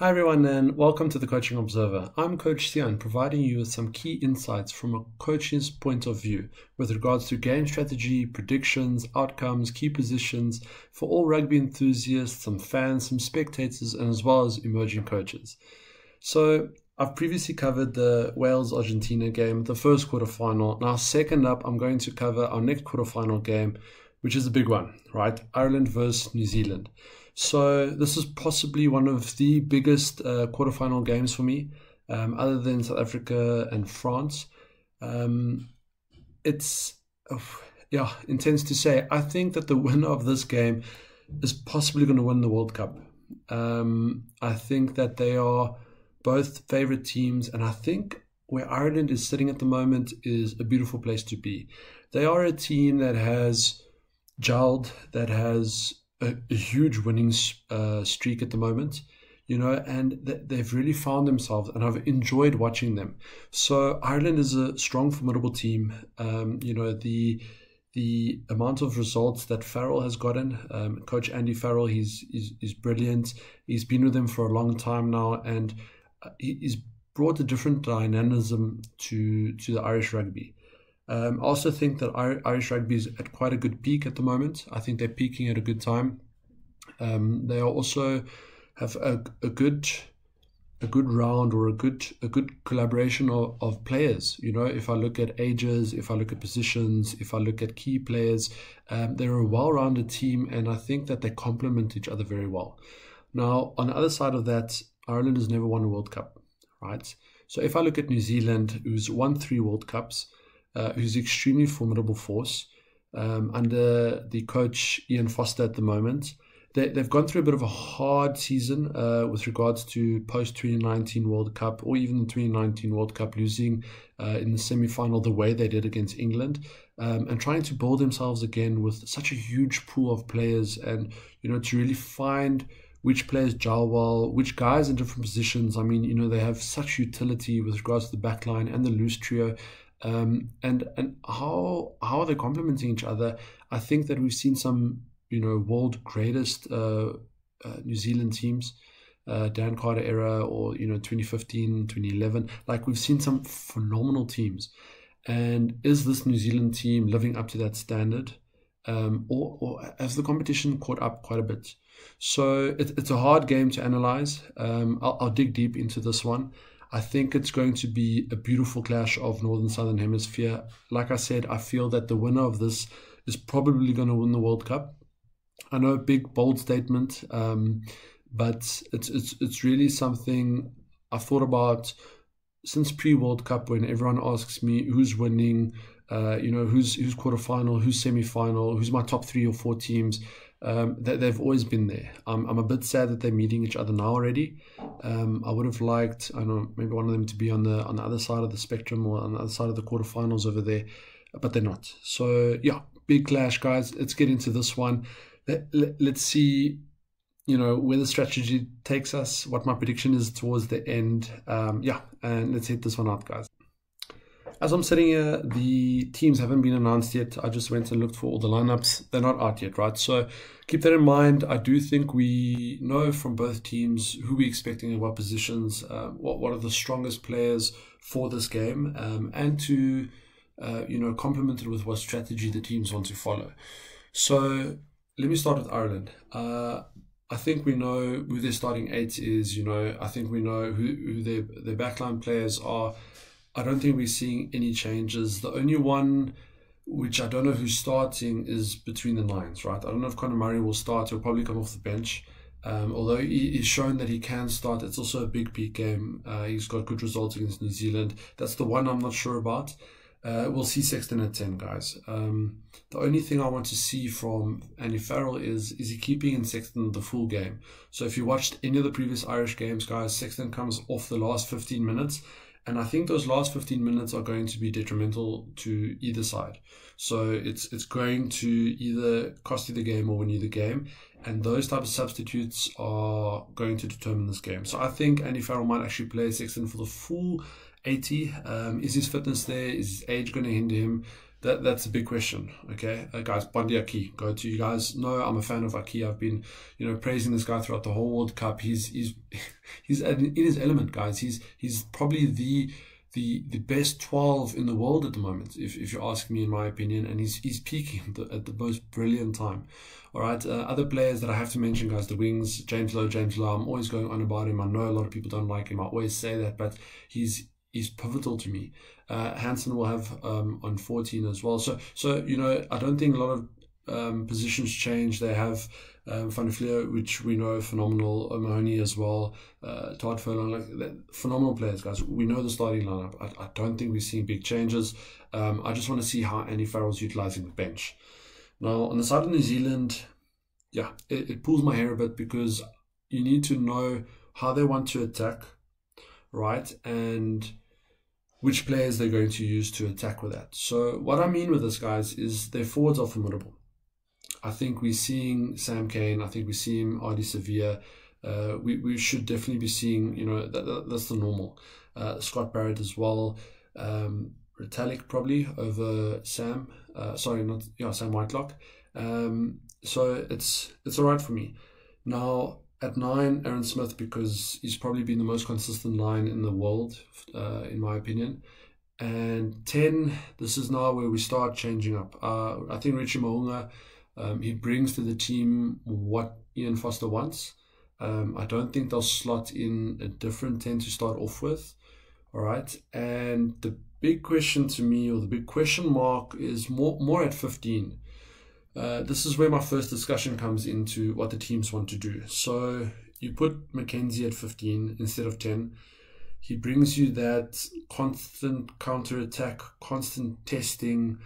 Hi everyone and welcome to The Coaching Observer. I'm Coach Sian, providing you with some key insights from a coach's point of view with regards to game strategy, predictions, outcomes, key positions for all rugby enthusiasts, some fans, some spectators, and as well as emerging coaches. So I've previously covered the Wales-Argentina game, the first quarterfinal. Now second up, I'm going to cover our next quarterfinal game, which is a big one, right? Ireland versus New Zealand. So this is possibly one of the biggest quarterfinal games for me, other than South Africa and France. It's intense to say. I think that the winner of this game is possibly going to win the World Cup. I think that they are both favourite teams, and I think where Ireland is sitting at the moment is a beautiful place to be. They are a team that has gelled, that has a huge winning streak at the moment, you know, and they've really found themselves, and I've enjoyed watching them. So Ireland is a strong, formidable team. You know, the amount of results that Farrell has gotten, Coach Andy Farrell, he's brilliant. He's been with them for a long time now, and he's brought a different dynamism to the Irish rugby. I also think that Irish rugby is at quite a good peak at the moment. I think they're peaking at a good time. They also have a good round, or a good collaboration of players. You know, if I look at ages, if I look at positions, if I look at key players, they're a well-rounded team, and I think that they complement each other very well. Now, on the other side of that, Ireland has never won a World Cup, right? So if I look at New Zealand, who's won 3 World Cups, who's an extremely formidable force under the coach Ian Foster at the moment. They've gone through a bit of a hard season with regards to post-2019 World Cup, or even the 2019 World Cup, losing in the semi-final the way they did against England, and trying to build themselves again with such a huge pool of players, and, you know, to really find which players gel well, which guys in different positions. I mean, you know, they have such utility with regards to the backline and the loose trio. And how are they complementing each other? I think that we've seen some, you know, world greatest New Zealand teams, Dan Carter era, or, you know, 2015, 2011. Like, we've seen some phenomenal teams. And is this New Zealand team living up to that standard? Or has the competition caught up quite a bit? So it's a hard game to analyze. I'll dig deep into this one. I think it's going to be a beautiful clash of Northern Southern Hemisphere. Like I said, I feel that the winner of this is probably going to win the World Cup. I know, a big, bold statement, but it's really something I've thought about since pre-World Cup, when everyone asks me who's winning, you know, who's quarterfinal, who's semi-final, who's my top 3 or 4 teams. They've always been there. I'm a bit sad that they're meeting each other now already. I would have liked, I don't know, maybe one of them to be on the other side of the spectrum, or on the other side of the quarterfinals over there, but they're not. So yeah, big clash, guys. Let's get into this one. Let's see, you know, where the strategy takes us, what my prediction is towards the end. And let's hit this one out, guys. As I'm sitting here, the teams haven't been announced yet. I just went and looked for all the lineups. They're not out yet, right? So keep that in mind. I do think we know from both teams who we're expecting in what positions, what are the strongest players for this game, and to, you know, complement it with what strategy the teams want to follow. So let me start with Ireland. I think we know who their starting 8 is. You know, I think we know who their backline players are. I don't think we're seeing any changes. The only one which I don't know who's starting is between the lines, right? I don't know if Conor Murray will start. He'll probably come off the bench. Although he's shown that he can start, it's also a big peak game. He's got good results against New Zealand. That's the one I'm not sure about. We'll see Sexton at 10, guys. The only thing I want to see from Andy Farrell is he keeping in Sexton the full game? So if you watched any of the previous Irish games, guys, Sexton comes off the last 15 minutes. And I think those last 15 minutes are going to be detrimental to either side. So it's going to either cost you the game or win you the game. And those type of substitutes are going to determine this game. So I think Andy Farrell might actually play Sexton for the full 80. Is his fitness there? Is his age going to hinder him? That's a big question. Okay, guys, Bundee Aki, go to you guys. No, I'm a fan of Aki. I've been, you know, praising this guy throughout the whole World Cup. He's he's in his element, guys. He's probably the best 12 in the world at the moment, if you ask me, in my opinion, and he's peaking at the most brilliant time. All right, other players that I have to mention, guys, the wings, James Lowe. I'm always going on about him. I know a lot of people don't like him. I always say that, but he's pivotal to me. Hansen will have on 14 as well. So you know, I don't think a lot of positions change. They have Van der Flier, which we know, phenomenal. O'Mahony as well. Todd Furlong, phenomenal players, guys. We know the starting lineup. I don't think we've seen big changes. I just want to see how Andy Farrell's utilising the bench. Now, on the side of New Zealand, yeah, it pulls my hair a bit, because you need to know how they want to attack, right? And which players they're going to use to attack with that. So what I mean with this, guys, is their forwards are formidable. I think we're seeing Sam Kane. I think we're seeing Ardie Savea. We should definitely be seeing, you know, that's the normal. Scott Barrett as well. Retallick probably over Sam. Sam Whitelock. So it's all right for me. Now, at 9, Aaron Smith, because he's probably been the most consistent line in the world, in my opinion. And 10, this is now where we start changing up. I think Richie Mo'unga, he brings to the team what Ian Foster wants. I don't think they'll slot in a different 10 to start off with. All right. And the big question to me, or the big question mark, is more at 15. This is where my first discussion comes into what the teams want to do. So you put McKenzie at 15 instead of 10. He brings you that constant counter-attack, constant testing,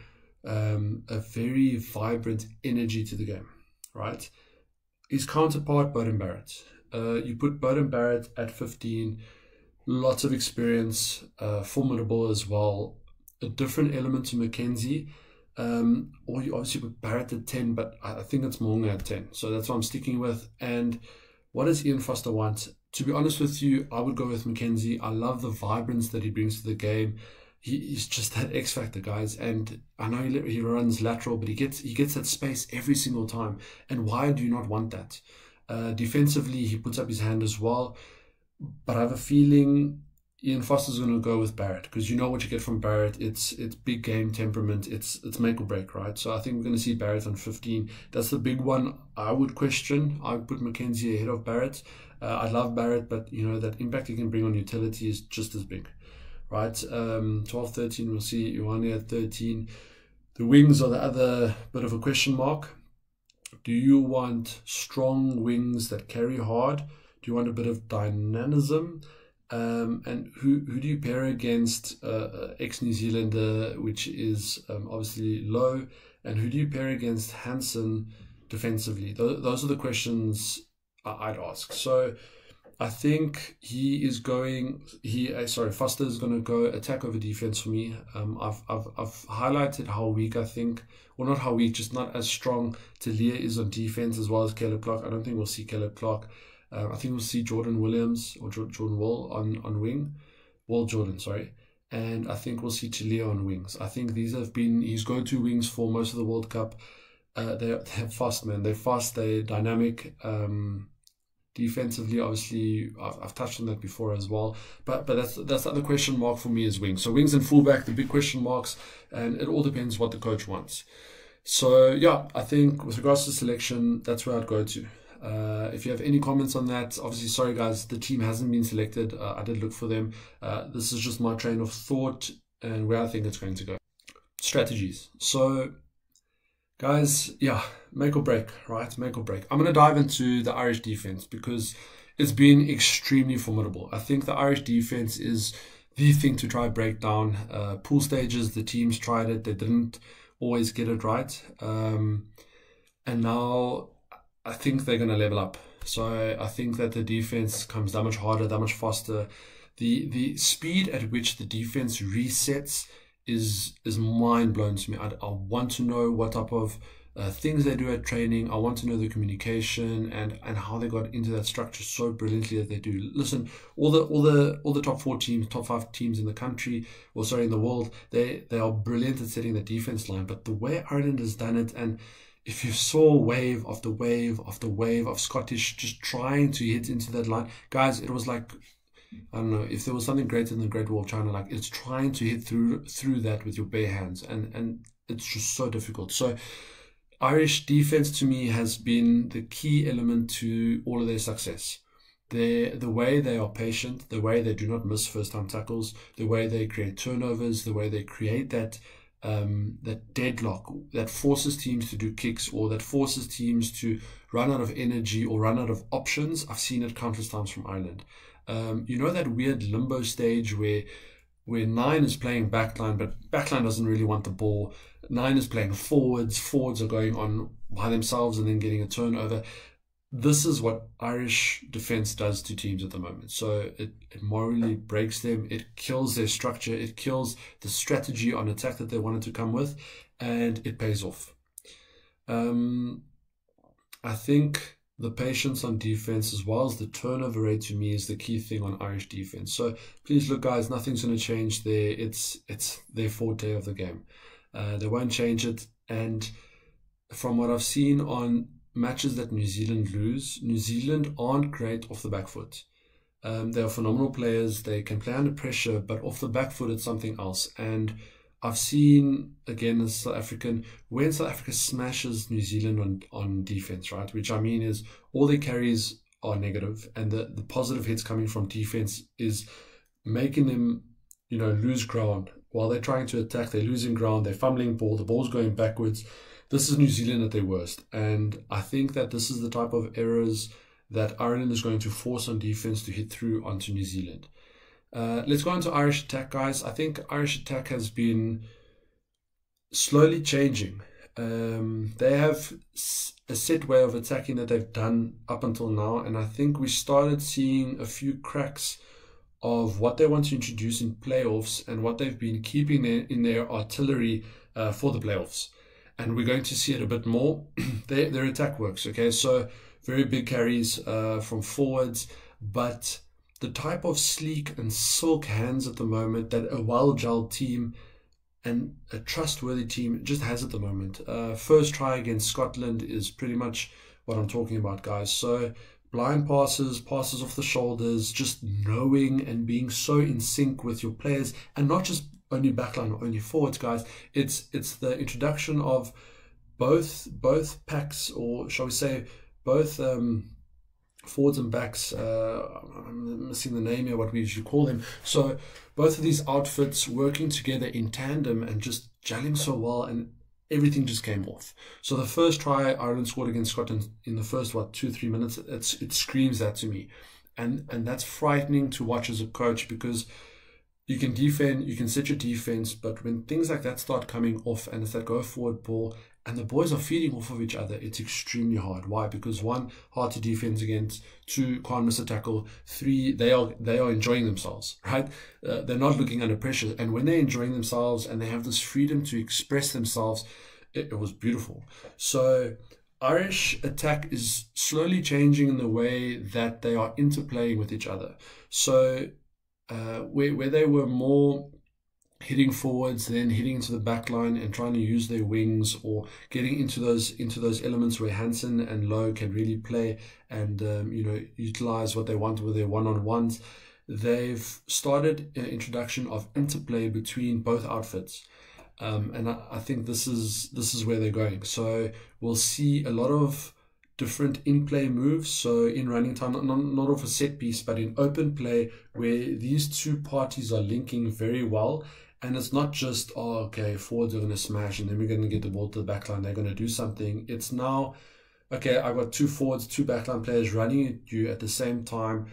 a very vibrant energy to the game, right? His counterpart, Beauden Barrett. You put Beauden Barrett at 15, lots of experience, formidable as well, a different element to McKenzie. Or you obviously put Barrett at 10, but I think it's Mo'unga at 10. So that's what I'm sticking with. And what does Ian Foster want? To be honest with you, I would go with McKenzie. I love the vibrance that he brings to the game. He's just that X factor, guys. And I know he runs lateral, but he gets that space every single time. And why do you not want that? Defensively, he puts up his hand as well. But I have a feeling Ian Foster's going to go with Barrett, because you know what you get from Barrett. It's big game temperament. It's make or break, right? So I think we're going to see Barrett on 15. That's the big one I would question. I would put McKenzie ahead of Barrett. I love Barrett, but, you know, that impact he can bring on utility is just as big, right? 12, 13, we'll see Ioane at 13. The wings are the other bit of a question mark. Do you want strong wings that carry hard? Do you want a bit of dynamism? And who do you pair against? Ex-New Zealander, which is obviously Lowe, and who do you pair against Hansen defensively? Those are the questions I'd ask. So I think Foster is going to go attack over defense for me. I've highlighted how weak I think, well, not how weak, just not as strong Talia is on defense, as well as Caleb Clark. I don't think we'll see Caleb Clark. I think we'll see Jordan Williams or Jordan Wall on wing. Will Jordan, sorry. And I think we'll see Chalier on wings. I think these have been his go-to wings for most of the World Cup. They're fast, man. They're fast. They're dynamic. Defensively, obviously, I've touched on that before as well. But that's the other question mark for me, is wings. So wings and fullback, the big question marks. And it all depends what the coach wants. So, yeah, I think with regards to selection, that's where I'd go to. If you have any comments on that, obviously, sorry guys, the team hasn't been selected. I did look for them. This is just my train of thought and where I think it's going to go. Strategies. So, guys, yeah, make or break, right? Make or break. I'm going to dive into the Irish defense, because it's been extremely formidable. I think the Irish defense is the thing to try break down. Pool stages, the teams tried it. They didn't always get it right. And now I think they're going to level up. So I think that the defense comes that much harder, that much faster. The speed at which the defense resets is mind-blown to me. I want to know what type of things they do at training. I want to know the communication and how they got into that structure so brilliantly that they do. Listen, all the top 4 teams, top 5 teams in the country, or sorry, in the world, they are brilliant at setting the defense line. But the way Ireland has done it, and if you saw wave after wave after wave of Scottish just trying to hit into that line, guys, it was like, I don't know, if there was something greater than the Great Wall of China, like it's trying to hit through that with your bare hands, and it's just so difficult. So Irish defense to me has been the key element to all of their success. The way they are patient, the way they do not miss first-time tackles, the way they create turnovers, the way they create that that deadlock that forces teams to do kicks, or that forces teams to run out of energy or run out of options. I've seen it countless times from Ireland. You know that weird limbo stage where nine is playing backline, but backline doesn't really want the ball. Nine is playing forwards. Forwards are going on by themselves and then getting a turnover. This is what Irish defence does to teams at the moment. So it morally breaks them. It kills their structure. It kills the strategy on attack that they wanted to come with, and it pays off. I think the patience on defence, as well as the turnover rate, to me is the key thing on Irish defence. So please look, guys, nothing's going to change there. It's their forte of the game. They won't change it. And from what I've seen on matches that New Zealand lose, New Zealand aren't great off the back foot. They are phenomenal players. They can play under pressure, but off the back foot it's something else. And I've seen, again, as South African, when South Africa smashes New Zealand on defense, right, which I mean is all their carries are negative, and the positive hits coming from defense is making them, you know, lose ground. While they're trying to attack, they're losing ground, they're fumbling ball, the ball's going backwards. This is New Zealand at their worst. And I think that this is the type of errors that Ireland is going to force on defense to hit through onto New Zealand. Let's go into Irish attack, guys. I think Irish attack has been slowly changing. They have a set way of attacking that they've done up until now, and I think we started seeing a few cracks of what they want to introduce in playoffs and what they've been keeping in their artillery for the playoffs. And we're going to see it a bit more. Their attack works, okay? So very big carries from forwards, but the type of sleek and silk hands at the moment that a well-gelled team and a trustworthy team just has at the moment. First try against Scotland is pretty much what I'm talking about, guys. So blind passes, passes off the shoulders, just knowing and being so in sync with your players, and not just only backline or only forwards, guys. It's the introduction of both packs, or shall we say both forwards and backs, I'm missing the name here, what we usually call them. So both of these outfits working together in tandem and just gelling so well, and everything just came off. So the first try Ireland scored against Scotland in the first, what, 2-3 minutes, it screams that to me. And that's frightening to watch as a coach, because you can defend, you can set your defense, but when things like that start coming off and it's that go forward ball, and the boys are feeding off of each other, it's extremely hard. Why? Because one, hard to defense against. Two, can't miss a tackle. Three, they are enjoying themselves, right? They're not looking under pressure. And when they're enjoying themselves and they have this freedom to express themselves, it was beautiful. So Irish attack is slowly changing in the way that they are interplaying with each other. So where they were more hitting forwards, then hitting into the back line and trying to use their wings, or getting into those elements where Hansen and Lowe can really play and you know, utilize what they want with their one-on-ones. They've started an introduction of interplay between both outfits, and I think this is where they're going. So we'll see a lot of different in-play moves, so in running time, not off a set piece, but in open play, where these two parties are linking very well. And it's not just, oh, okay, forwards are going to smash and then we're going to get the ball to the backline, they're going to do something. It's now, okay, I've got two forwards, two backline players running at you at the same time,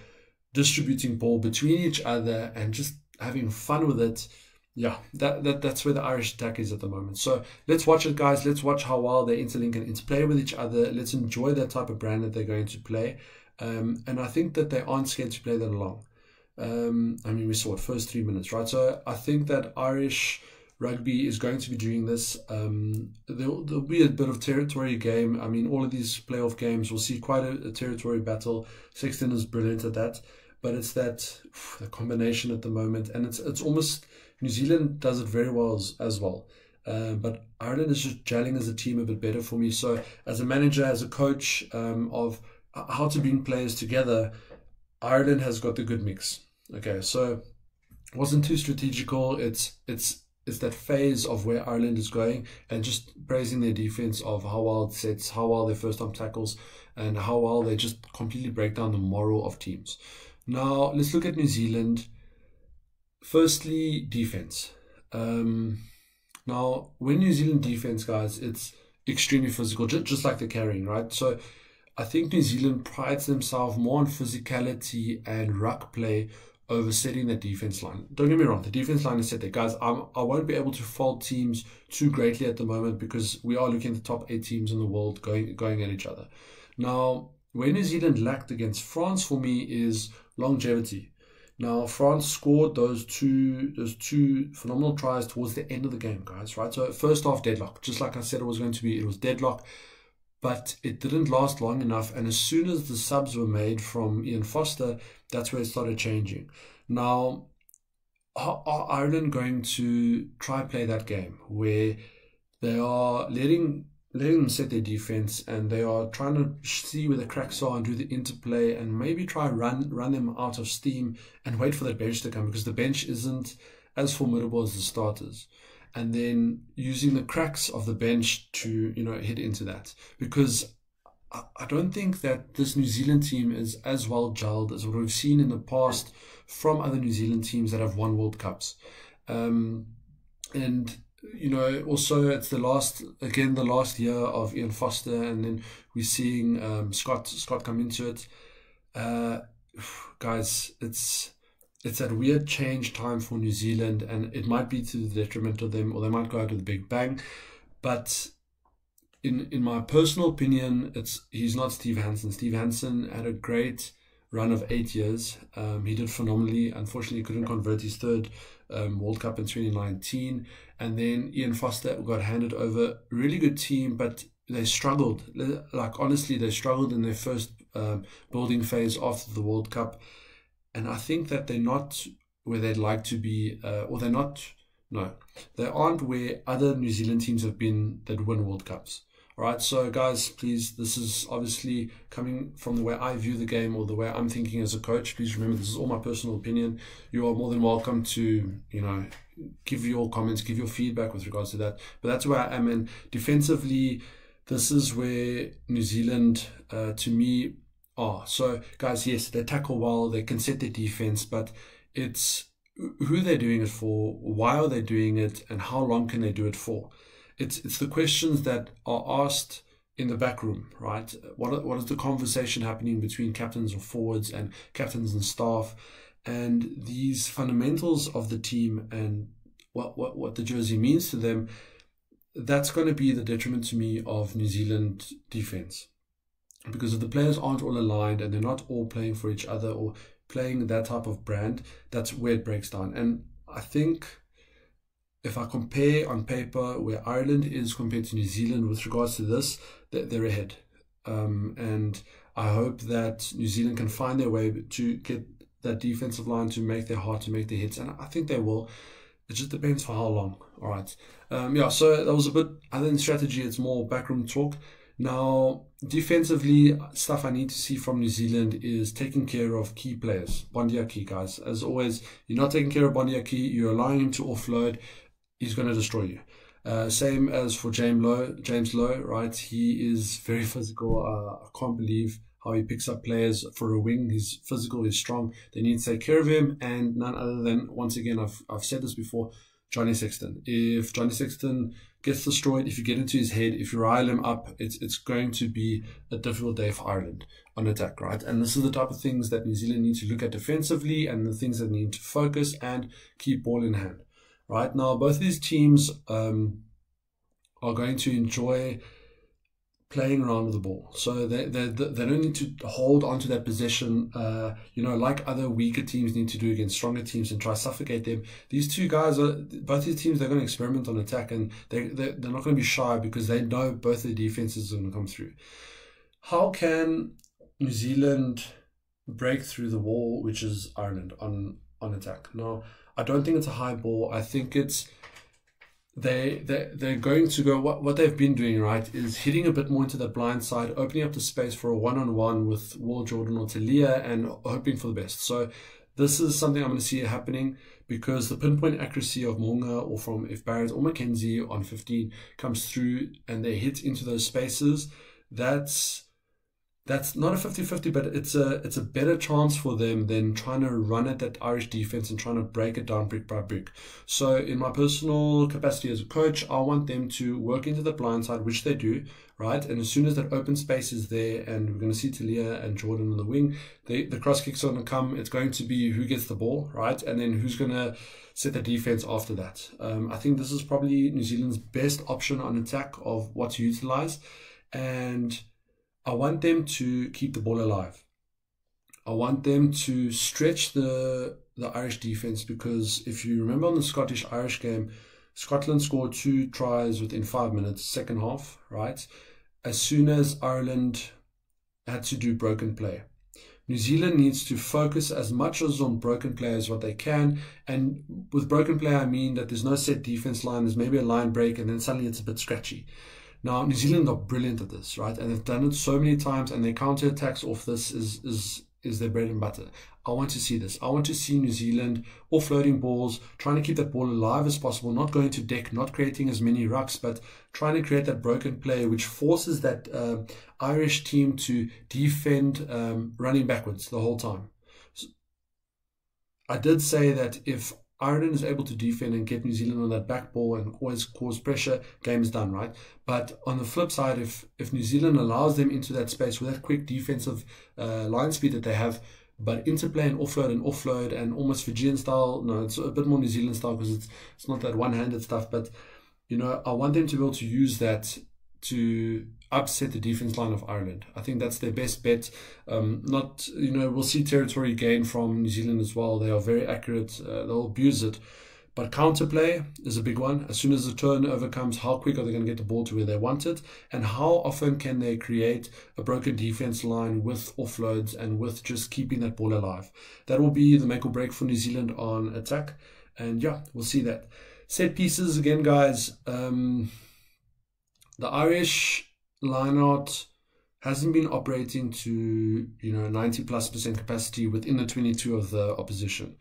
distributing ball between each other and just having fun with it. Yeah, that's where the Irish attack is at the moment. So let's watch it, guys. Let's watch how well they interlink and interplay with each other. Let's enjoy that type of brand that they're going to play. And I think that they aren't scared to play that long. I mean, we saw it first 3 minutes, right? So I think that Irish rugby is going to be doing this. There'll be a bit of territory game. I mean, all of these playoff games, we'll see quite a territory battle. Sexton is brilliant at that. But it's that the combination at the moment. And it's almost... New Zealand does it very well as well. But Ireland is just gelling as a team a bit better for me. So as a manager, as a coach, of how to bring players together, Ireland has got the good mix. Okay, so it wasn't too strategical. It's that phase of where Ireland is going, and just praising their defense of how well it sets, how well their first time tackles, and how well they just completely break down the moral of teams. Now let's look at New Zealand. Firstly, defense. Now, when New Zealand defense, guys, it's extremely physical, just like they're carrying, right? So I think New Zealand prides themselves more on physicality and ruck play over setting that defense line. Don't get me wrong, the defense line is set there. Guys, I won't be able to fault teams too greatly at the moment because we are looking at the top 8 teams in the world going at each other. Now, where New Zealand lacked against France for me is longevity. Now, France scored those two phenomenal tries towards the end of the game, guys, right? So first half deadlock, just like I said it was going to be, it was deadlock, but it didn't last long enough. And as soon as the subs were made from Ian Foster, that's where it started changing. Now, are Ireland going to try and play that game where they are letting them set their defense and they are trying to see where the cracks are and do the interplay and maybe try and run them out of steam and wait for the bench to come, because the bench isn't as formidable as the starters, and then using the cracks of the bench to, you know, hit into that, because I don't think that this New Zealand team is as well gelled as what we've seen in the past from other New Zealand teams that have won World Cups. And you know, also it's the last year of Ian Foster, and then we're seeing Scott come into it. Guys, it's that weird change time for New Zealand, and it might be to the detriment of them, or they might go out with a big bang. But in my personal opinion, he's not Steve Hansen. Steve Hansen had a great run of 8 years. He did phenomenally. Unfortunately, couldn't convert his third World Cup in 2019. And then Ian Foster got handed over. Really good team, but they struggled. Like, honestly, they struggled in their first building phase after the World Cup. And I think that they're not where they'd like to be, or they're not, no, they aren't where other New Zealand teams have been that win World Cups. All right, so guys, please, this is obviously coming from the way I view the game or the way I'm thinking as a coach. Please remember, this is all my personal opinion. You are more than welcome to, you know, give your comments, give your feedback with regards to that. But that's where I am. And defensively, this is where New Zealand, to me, are. So guys, yes, they tackle well, they can set their defense, but it's who they're doing it for, why are they doing it, and how long can they do it for? It's the questions that are asked in the back room, right? What is the conversation happening between captains or forwards and captains and staff, and these fundamentals of the team and what the jersey means to them? That's going to be the detriment to me of New Zealand defense, because if the players aren't all aligned and they're not all playing for each other or playing that type of brand, that's where it breaks down. And I think, if I compare on paper where Ireland is compared to New Zealand with regards to this, they're ahead. And I hope that New Zealand can find their way to get that defensive line to make their heart, to make their hits. And I think they will. It just depends for how long. All right. Yeah, so that was a bit, other than strategy, it's more backroom talk. Now, defensively, stuff I need to see from New Zealand is taking care of key players. Bundee Aki, guys. As always, you're not taking care of Bundee Aki, you're allowing him to offload, he's going to destroy you. Same as for James Lowe, right? He is very physical. I can't believe how he picks up players for a wing. He's physical, he's strong. They need to take care of him, and none other than, once again, I've said this before, Johnny Sexton. If Johnny Sexton gets destroyed, if you get into his head, if you rile him up, it's going to be a difficult day for Ireland on attack, right? And this is the type of things that New Zealand need to look at defensively, and the things that need to focus and keep ball in hand. Right now, both of these teams are going to enjoy playing around with the ball. So they don't need to hold onto that possession, you know, like other weaker teams need to do against stronger teams and try to suffocate them. These two guys, both these teams, they're going to experiment on attack, and they're not going to be shy because they know both their defenses are going to come through. How can New Zealand break through the wall, which is Ireland, on attack? Now, I don't think it's a high ball. I think it's they're going to go, what they've been doing, right, is hitting a bit more into the blind side, opening up the space for a one-on-one with Will Jordan or Talia and hoping for the best. So this is something I'm going to see happening, because the pinpoint accuracy of Mo'unga or from if Barrett or McKenzie on 15 comes through and they hit into those spaces, that's not a 50-50, but it's a better chance for them than trying to run at that Irish defense and trying to break it down brick by brick. So in my personal capacity as a coach, I want them to work into the blind side, which they do, right? And as soon as that open space is there, and we're going to see Talia and Jordan on the wing, the cross kicks are going to come. It's going to be who gets the ball, right? And then who's going to set the defense after that. I think this is probably New Zealand's best option on attack of what to utilize. And I want them to keep the ball alive. I want them to stretch the Irish defense, because if you remember on the Scottish-Irish game, Scotland scored 2 tries within 5 minutes, second half, right? As soon as Ireland had to do broken play. New Zealand needs to focus as much as on broken play as what they can. And with broken play, I mean that there's no set defense line. There's maybe a line break and then suddenly it's a bit scratchy. Now, New Zealand are brilliant at this, right? And they've done it so many times, and their counter-attacks off this is their bread and butter. I want to see this. I want to see New Zealand offloading balls, trying to keep that ball alive as possible, not going to deck, not creating as many rucks, but trying to create that broken play, which forces that Irish team to defend running backwards the whole time. So I did say that if Ireland is able to defend and get New Zealand on that back ball and always cause pressure, game's done, right? But on the flip side, if New Zealand allows them into that space with that quick defensive line speed that they have, but interplay and offload and almost Fijian style, no, it's a bit more New Zealand style because it's not that one-handed stuff, but, you know, I want them to be able to use that to upset the defense line of Ireland. I think that's their best bet. Not, you know, we'll see territory gain from New Zealand as well. They are very accurate. They'll abuse it. But counterplay is a big one. As soon as the turnover comes, how quick are they going to get the ball to where they want it? And how often can they create a broken defense line with offloads and with just keeping that ball alive? That will be the make or break for New Zealand on attack. And yeah, we'll see that. Set pieces again, guys. The Irish line-out hasn't been operating to, you know, 90+% capacity within the 22 of the opposition.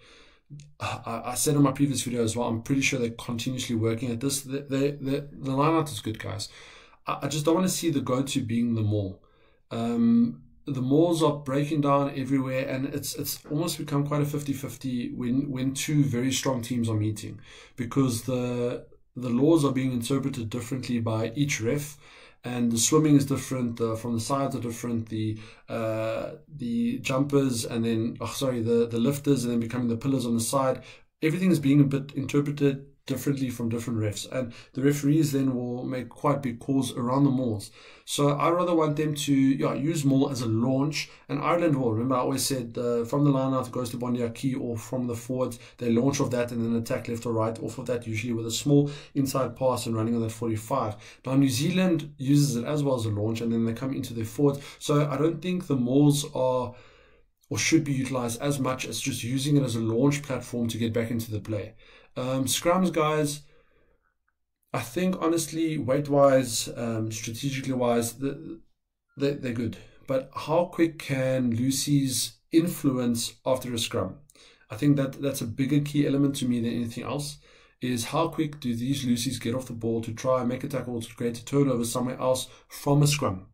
I said in my previous video as well, I'm pretty sure they're continuously working at this. The line-out is good, guys. I just don't want to see the go-to being the maul. The mauls are breaking down everywhere, and it's almost become quite a 50-50 when two very strong teams are meeting, because the laws are being interpreted differently by each ref. And the swimming is different, from the sides are different, the jumpers and then, the lifters and then becoming the pillars on the side. Everything is being a bit interpreted differently from different refs. And the referees then will make quite big calls around the mauls. So I rather want them to use maul as a launch. And Ireland will. Remember, I always said from the line-out goes to Bundee Aki, or from the forwards, they launch off that and then attack left or right off of that, usually with a small inside pass and running on that 45. Now, New Zealand uses it as well as a launch, and then they come into their forwards. So I don't think the mauls are or should be utilized as much as just using it as a launch platform to get back into the play. Scrums, guys, I think honestly, weight-wise, strategically-wise, they're good. But how quick can Lucy's influence after a scrum? I think that's a bigger key element to me than anything else, is how quick do these Lucy's get off the ball to try and make a tackle or to create a turnover somewhere else from a scrum,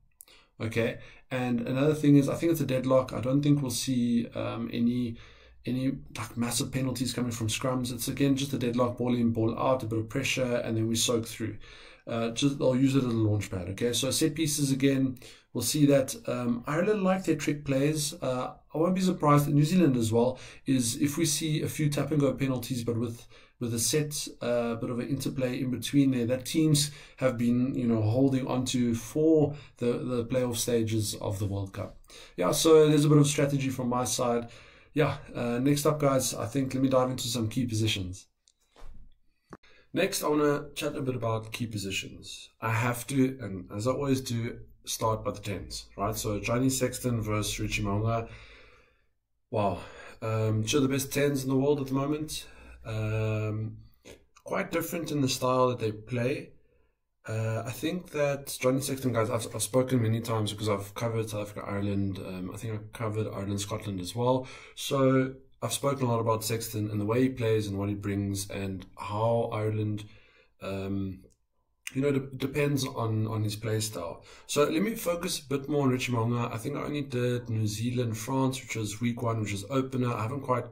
okay? And another thing is, I think it's a deadlock. I don't think we'll see any like massive penalties coming from scrums. It's again just a deadlock, ball in, ball out, a bit of pressure, and then we soak through. I'll use it as a launch pad, okay? So set pieces again, we'll see that. Ireland like their trick plays. I won't be surprised that New Zealand as well is if we see a few tap and go penalties, but with a set bit of an interplay in between there that teams have been, you know, holding on to for the playoff stages of the World Cup. Yeah, so there's a bit of strategy from my side. Yeah, next up, guys, I think let me dive into some key positions. Next, I want to chat a bit about key positions. I have to, and as I always do, start by the 10s, right? So Johnny Sexton versus Richie Mo'unga. Wow, sure the best 10s in the world at the moment. quite different in the style that they play. I think that Johnny Sexton, guys, I've spoken many times because I've covered South Africa, Ireland. I think I've covered Ireland, Scotland as well. So I've spoken a lot about Sexton and the way he plays and what he brings and how Ireland, you know, depends on his play style. So let me focus a bit more on Richie Mo'unga. I think I only did New Zealand, France, which was week one, which was opener. I haven't quite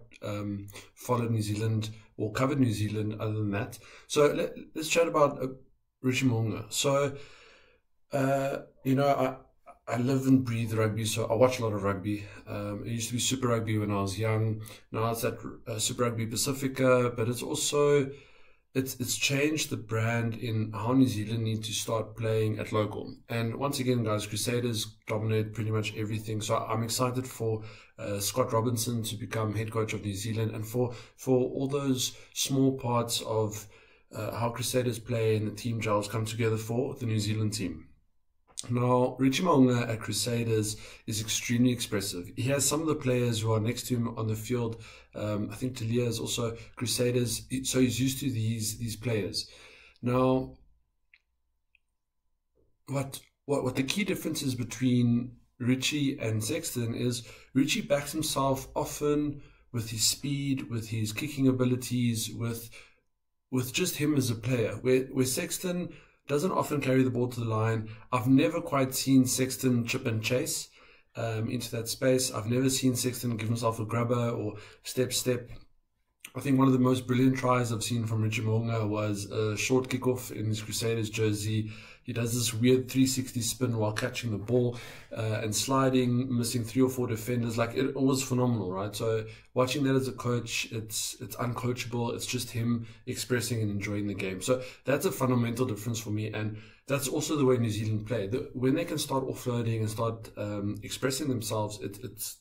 followed New Zealand or covered New Zealand other than that. So let's chat about Richie Mo'unga. So, you know, I live and breathe rugby, so I watch a lot of rugby. It used to be Super Rugby when I was young. Now it's at Super Rugby Pacifica, but it's also, it's changed the brand in how New Zealand need to start playing at local. And once again, guys, Crusaders dominate pretty much everything. So I'm excited for Scott Robinson to become head coach of New Zealand and for all those small parts of how Crusaders play and the team gels come together for the New Zealand team. Now, Richie Mo'unga at Crusaders is extremely expressive. He has some of the players who are next to him on the field. I think Talia is also Crusaders, so he's used to these players. Now, what the key difference is between Richie and Sexton is Richie backs himself often with his speed, with his kicking abilities, with just him as a player, where Sexton doesn't often carry the ball to the line. I've never quite seen Sexton chip and chase into that space. I've never seen Sexton give himself a grubber or step. I think one of the most brilliant tries I've seen from Richie Mo'unga was a short kickoff in his Crusaders jersey. He does this weird 360 spin while catching the ball and sliding, missing 3 or 4 defenders. Like, it was phenomenal, right? So watching that as a coach, it's uncoachable. It's just him expressing and enjoying the game. So that's a fundamental difference for me. And that's also the way New Zealand play. When they can start offloading and start expressing themselves, it's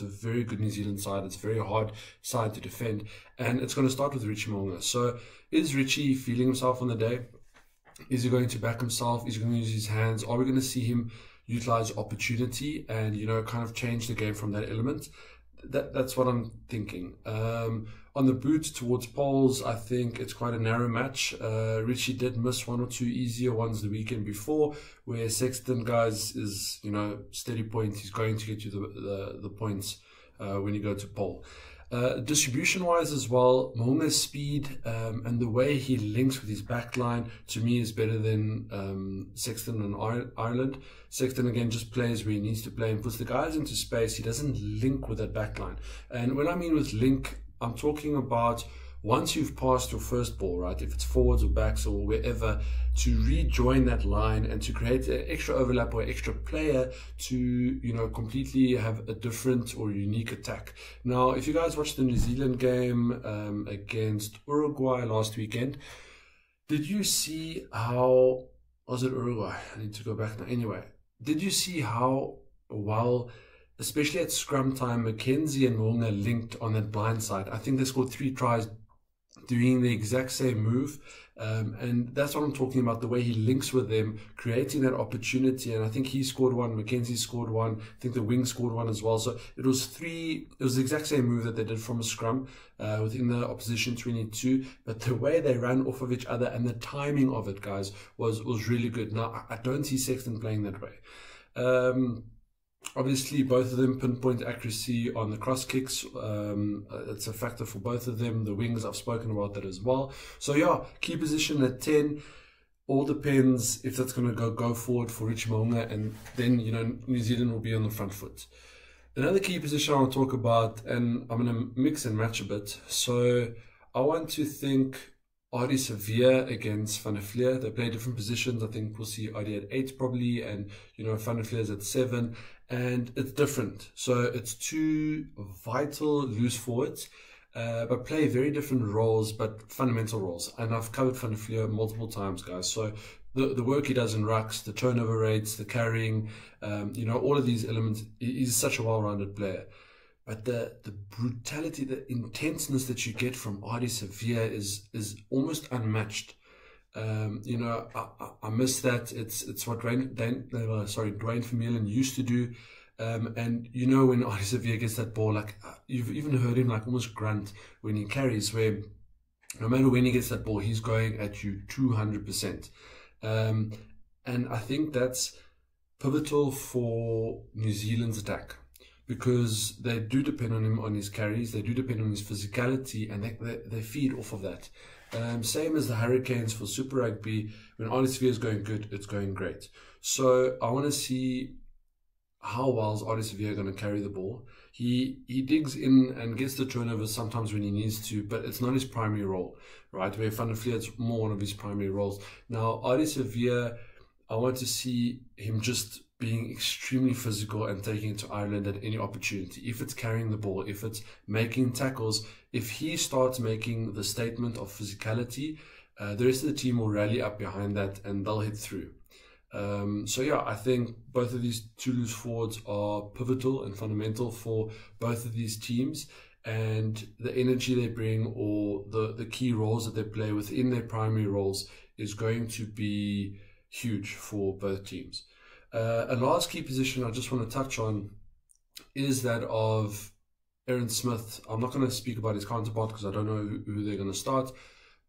a very good New Zealand side. It's a very hard side to defend. And it's going to start with Richie Mo'unga. So is Richie feeling himself on the day? Is he going to back himself? Is he going to use his hands? Are we going to see him utilize opportunity and, you know, kind of change the game from that element? That's what I'm thinking. On the boots towards poles, I think it's quite a narrow match. Richie did miss 1 or 2 easier ones the weekend before, where Sexton, guys, is, you know, steady points. He's going to get you the points when you go to pole. Distribution-wise as well, Mo'unga's speed and the way he links with his backline, to me, is better than Sexton and Ireland. Sexton, again, just plays where he needs to play and puts the guys into space. He doesn't link with that backline. And when I mean with link, I'm talking about once you've passed your first ball, right, if it's forwards or backs or wherever, to rejoin that line and to create an extra overlap or extra player to, you know, completely have a different or unique attack. Now, if you guys watched the New Zealand game against Uruguay last weekend, did you see how, was it Uruguay? I need to go back now. Anyway, did you see how well, especially at scrum time, McKenzie and Mo'unga linked on that blind side? I think they scored 3 tries doing the exact same move, and that's what I'm talking about, the way he links with them, creating that opportunity. And I think he scored 1, McKenzie scored 1, I think the wing scored 1 as well. So it was 3, it was the exact same move that they did from a scrum within the opposition 22, but the way they ran off of each other and the timing of it, guys, was really good. Now, I don't see Sexton playing that way. Obviously, both of them pinpoint accuracy on the cross kicks. It's a factor for both of them. The wings, I've spoken about that as well. So yeah, key position at 10. All depends if that's going to go forward for Richie Mo'unga, and then, you know, New Zealand will be on the front foot. Another key position I want to talk about, and I'm going to mix and match a bit. So I want to think Ardie Savea against Van der Flier. They play different positions. I think we'll see Ardie at 8 probably, and, you know, Van der Flier's at 7. And it's different. So it's 2 vital loose forwards, but play very different roles, but fundamental roles. And I've covered Van der Flier multiple times, guys. So the work he does in rucks, the turnover rates, the carrying, you know, all of these elements, he's such a well-rounded player. But the brutality, the intenseness that you get from Ardie Savea is almost unmatched. You know, I miss that. It's what Dwayne Vermeulen used to do. And, you know, when Ardie Savea gets that ball, like, you've even heard him, like, almost grunt when he carries, where No matter when he gets that ball, he's going at you 200%. And I think that's pivotal for New Zealand's attack, because they do depend on him on his carries, they do depend on his physicality, and they feed off of that. Same as the Hurricanes for Super Rugby. When Ardie Savea is going good, it's going great. So I want to see how well is Ardie Savea going to carry the ball. He digs in and gets the turnovers sometimes when he needs to, but it's not his primary role, right? Where Van der Flier, it's more one of his primary roles. Now, Ardie Savea, I want to see him just being extremely physical and taking it to Ireland at any opportunity. If it's carrying the ball, if it's making tackles, if he starts making the statement of physicality, the rest of the team will rally up behind that and they'll hit through. So yeah, I think both of these two loose forwards are pivotal and fundamental for both of these teams, and the energy they bring, or the key roles that they play within their primary roles, is going to be huge for both teams. A last key position I just want to touch on is that of Aaron Smith. I'm not going to speak about his counterpart because I don't know who they're going to start.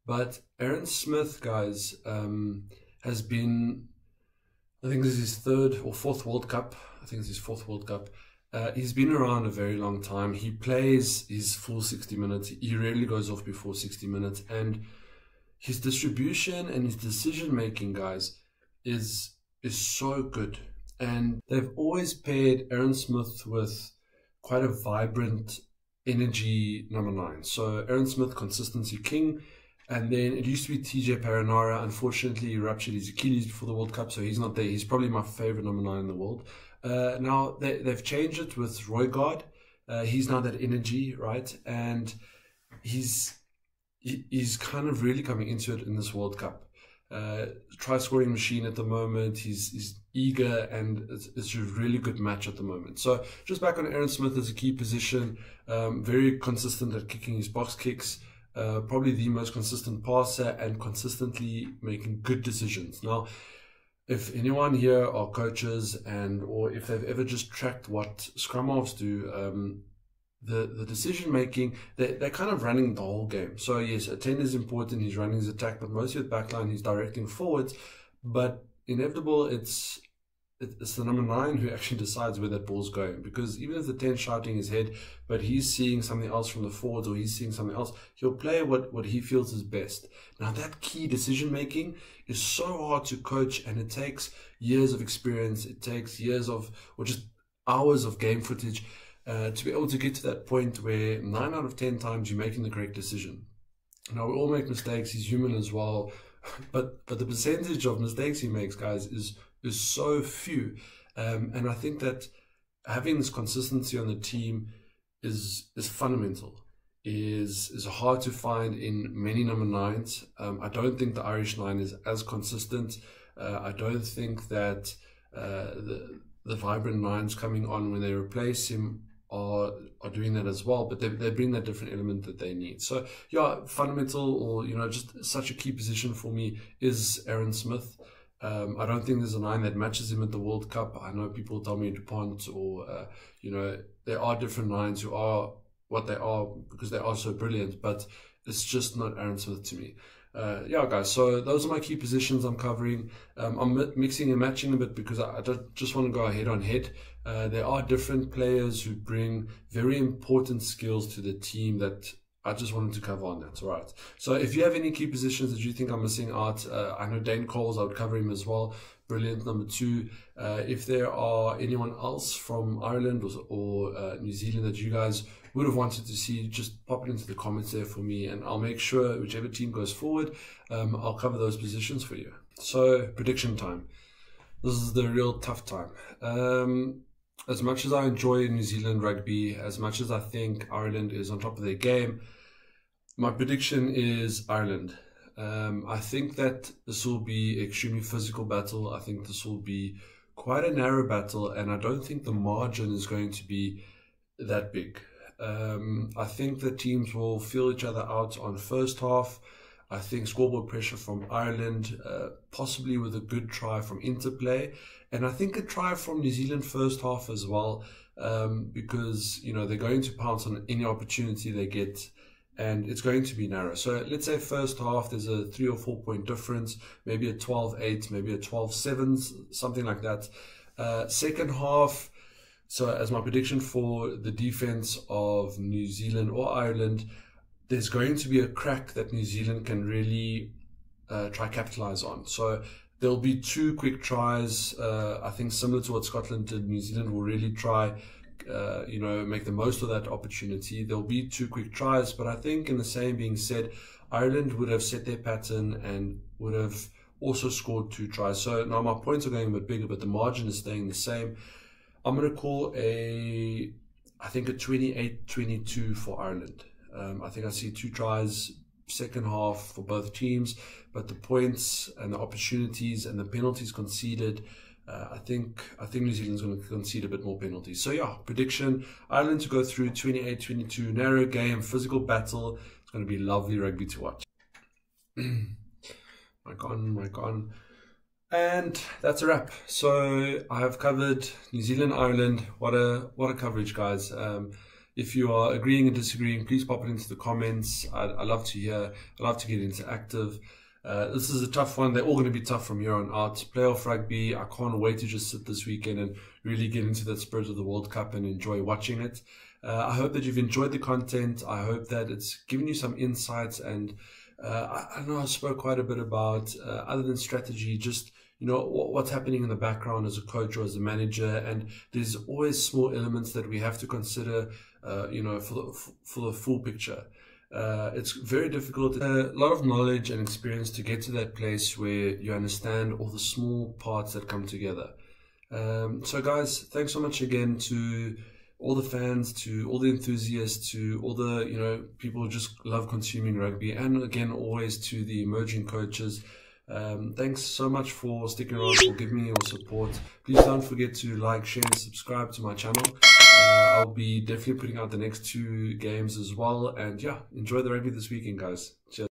But Aaron Smith, guys, has been, I think this is his third or fourth World Cup. I think it's his fourth World Cup. He's been around a very long time. He plays his full 60 minutes. He rarely goes off before 60 minutes. And his distribution and his decision-making, guys, is so good. And they've always paired Aaron Smith with quite a vibrant energy number 9. So Aaron Smith, consistency king, and then it used to be TJ Paranara. Unfortunately, he ruptured his Achilles before the World Cup, so he's not there. He's probably my favorite number 9 in the world. Now they've changed it with Roygaard. He's now that energy, right? And he's kind of really coming into it in this World Cup. Try-scoring machine at the moment. He's eager, and it's a really good match at the moment. So just back on Aaron Smith as a key position, very consistent at kicking his box kicks, probably the most consistent passer, and consistently making good decisions. Now, if anyone here are coaches, and or if they've ever just tracked what scrum halves do, the decision making, they're kind of running the whole game. So yes, a 10 is important. He's running his attack, but mostly with backline, he's directing forwards. But inevitable, it's the number 9 who actually decides where that ball's going, because even if the 10's shouting his head, but he's seeing something else from the forwards, or he's seeing something else, he'll play what he feels is best. Now that key decision making is so hard to coach, and it takes years of experience. It takes years of, or just hours of game footage, to be able to get to that point where 9 out of 10 times you're making the correct decision. Now, we all make mistakes. He's human as well, but the percentage of mistakes he makes, guys, is so few. And I think that having this consistency on the team is fundamental. Is hard to find in many number 9s. I don't think the Irish 9 is as consistent. I don't think that the vibrant 9s coming on when they replace him are doing that as well, but they bring that different element that they need. So yeah, fundamental, or just such a key position for me is Aaron Smith. I don't think there's a 9 that matches him at the World Cup. I know people tell me DuPont, or there are different 9s who are what they are because they are so brilliant, but it's just not Aaron Smith to me. Yeah, guys, so those are my key positions I'm covering. I'm mixing and matching a bit because I don't just want to go head on head. There are different players who bring very important skills to the team that I just wanted to cover on that. All right. So if you have any key positions that you think I'm missing out, I know Dane Coles, I would cover him as well. Brilliant, number 2. If there are anyone else from Ireland or New Zealand that you guys would have wanted to see, just pop it into the comments there for me, and I'll make sure whichever team goes forward, I'll cover those positions for you. So prediction time. This is the real tough time. As much as I enjoy New Zealand rugby, as much as I think Ireland is on top of their game, my prediction is Ireland. I think that this will be an extremely physical battle. I think this will be quite a narrow battle, and I don't think the margin is going to be that big. I think the teams will feel each other out on first half. I think scoreboard pressure from Ireland, possibly with a good try from Interplay, and I think a try from New Zealand first half as well, because they're going to pounce on any opportunity they get. and it's going to be narrow. So let's say first half, there's a 3 or 4 point difference, maybe a 12-8, maybe a 12-7, something like that. Second half, so as my prediction for the defense of New Zealand or Ireland, there's going to be a crack that New Zealand can really try capitalize on. So there'll be two quick tries. I think similar to what Scotland did, New Zealand will really try, you know, make the most of that opportunity. There'll be two quick tries, but I think in the same being said, Ireland would have set their pattern and would have also scored two tries. So now my points are going a bit bigger, but the margin is staying the same. I'm going to call a, I think a 28-22 for Ireland. I think I see two tries second half for both teams, but the points and the opportunities and the penalties conceded, I think New Zealand's going to concede a bit more penalties. So yeah, prediction, Ireland to go through 28-22, narrow game, physical battle. It's going to be lovely rugby to watch. Mic on. And that's a wrap. So I have covered New Zealand, Ireland. What a coverage, guys. If you are agreeing and disagreeing, please pop it into the comments. I love to hear. I love to get interactive. This is a tough one. They're all going to be tough from here on out. Playoff rugby. I can't wait to just sit this weekend and really get into that spirit of the World Cup and enjoy watching it. I hope that you've enjoyed the content. I hope that it's given you some insights. And I know I spoke quite a bit about, other than strategy, just, you know, what's happening in the background as a coach or as a manager. And there's always small elements that we have to consider, you know, for the full picture. It's very difficult. A lot of knowledge and experience to get to that place where you understand all the small parts that come together. So guys, thanks so much again to all the fans, to all the enthusiasts, to all the, you know, people who just love consuming rugby. And again, always to the emerging coaches. Thanks so much for sticking around, for giving me your support. Please don't forget to like, share and subscribe to my channel. I'll be definitely putting out the next two games as well, and yeah, enjoy the rugby this weekend, guys. Cheers.